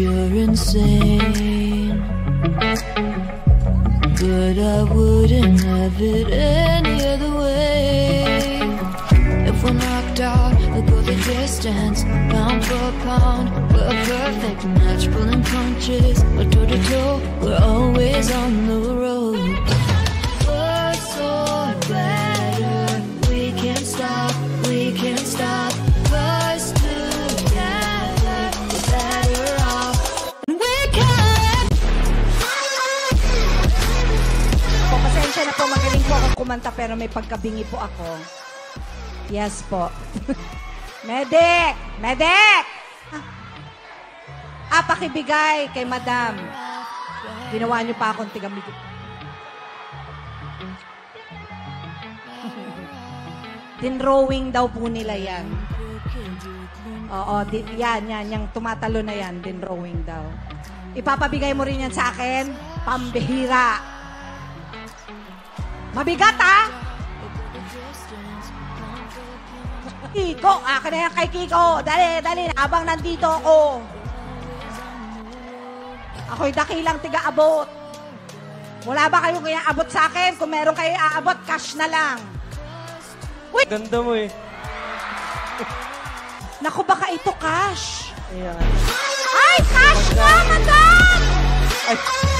You're insane, but I wouldn't have it any other way. If we're knocked out, we'll go the distance, pound for pound. We're a perfect match, pulling punches, we're toe to toe. We're always on the road. We're so better, we can't stop, we can't stop. Na po, magaling po akong kumanta pero may pagkabingi po ako. Yes po. Medic! Medic! Ah, pakibigay kay Madam. Ginawa niyo pa akong tigamigit. Dinrowing daw po nila yan. Oo, yan, yung tumatalo na yan, dinrowing daw. Ipapabigay mo rin yan sa akin, pambihira. Mabigat, ha? Kiko, akin na yan kay Kiko. Dali, dali, abang nandito ako. Ako'y dakilang tiga-abot. Wala ba kayong kinaabot sa akin? Kung meron kayo aabot, cash na lang. Uy! Ganda mo eh. Naku, baka ito cash. Ayan. Ay, cash na, madam! Ay!